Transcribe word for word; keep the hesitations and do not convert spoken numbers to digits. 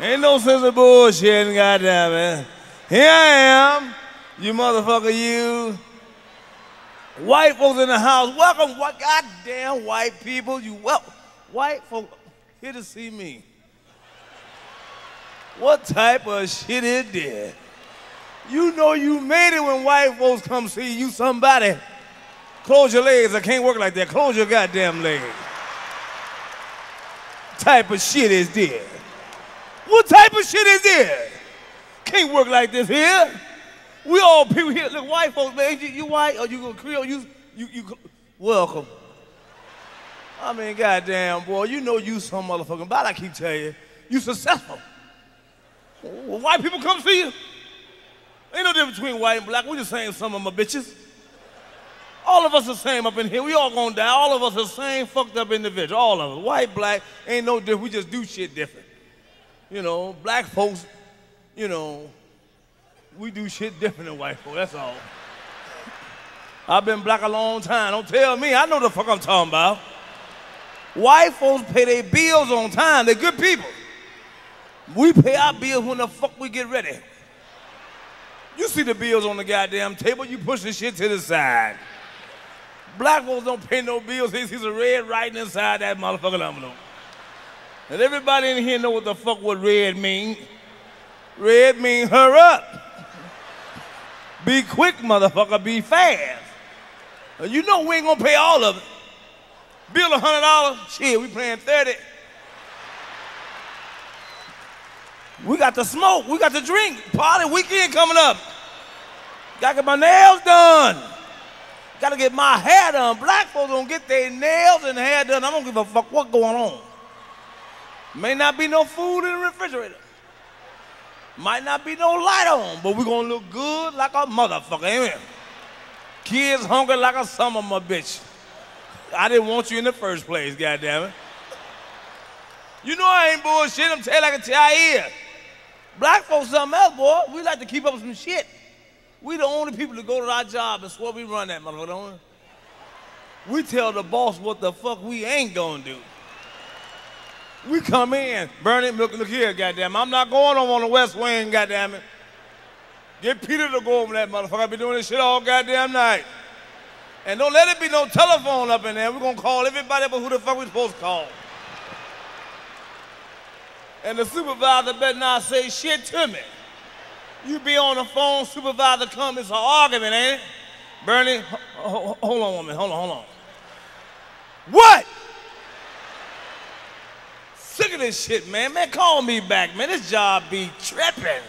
Ain't no sense of bullshitting, goddammit. Here I am, you motherfucker, you. White folks in the house, welcome, what goddamn white people, you well, white folks here to see me. What type of shit is that? You know you made it when white folks come see you, somebody. Close your legs, I can't work like that. Close your goddamn legs. What type of shit is this? What type of shit is this? Can't work like this here. We all people here, look, white folks, man, you, you white or you Creole, you, you, you, welcome. I mean, goddamn, boy, you know you some motherfucking body, I keep telling you, you successful. Well, white people come see you. Ain't no difference between white and black, we the same, some of my bitches. All of us the same up in here, we all gonna die, all of us the same fucked up individual, all of us. White, black, ain't no different, we just do shit different. You know, black folks, you know, we do shit different than white folks, that's all. I've been black a long time, don't tell me, I know the fuck I'm talking about. White folks pay their bills on time, they're good people. We pay our bills when the fuck we get ready. You see the bills on the goddamn table, you push the shit to the side. Black folks don't pay no bills, they see the red writing inside that motherfucking envelope. And everybody in here know what the fuck what red mean. Red mean hurry up. Be quick, motherfucker, be fast. You know we ain't gonna pay all of it. Bill a hundred dollars, shit, we paying thirty. We got to smoke, we got to drink. Party weekend coming up. Gotta get my nails done. Gotta get my hair done. Black folks don't get their nails and hair done. I don't give a fuck what's going on. May not be no food in the refrigerator. Might not be no light on, but we're gonna look good like a motherfucker, amen. Kids hungry like a summer, my bitch. I didn't want you in the first place, goddammit. You know I ain't bullshit, I'm telling you like a T I A. Black folks something else, boy. We like to keep up with some shit. We the only people to go to our job and swear we run that motherfucker, don't we? We tell the boss what the fuck we ain't gonna do. We come in, Bernie, look, look here, goddamn. I'm not going over on the West Wing, goddamn it. Get Peter to go over that motherfucker. I've been doing this shit all goddamn night. And don't let it be no telephone up in there. We're gonna call everybody but who the fuck we supposed to call. And the supervisor better not say shit to me. You be on the phone, supervisor come, it's an argument, ain't it? Bernie, ho ho hold on one minute, hold on, hold on. What? Sick of this shit, man. Man, call me back, man. This job be tripping.